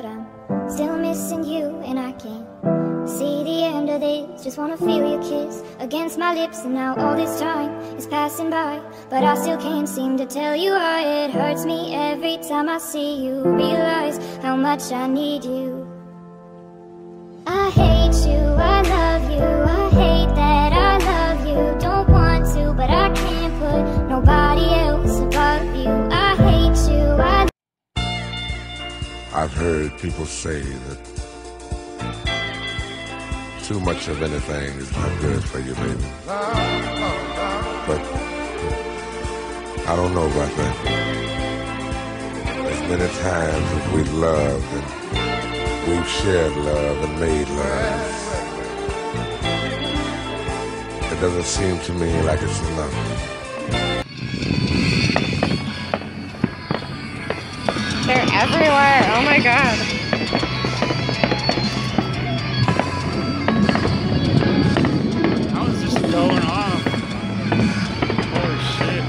but I'm still missing you, and I can't see the end of this. Just wanna feel your kiss against my lips, and now all this time is passing by, but I still can't seem to tell you why. It hurts me every time I see you, realize how much I need you. I hate you, I love you, I hate that I love you. Don't want to, but I can't put nobody else above you. I hate you, I love you. I've heard people say that too much of anything is not good for you, baby. But I don't know about that. There's many times that we've loved and we've shared love and made love. It doesn't seem to me like it's enough. They're everywhere, oh my god. That was just going off. Holy shit.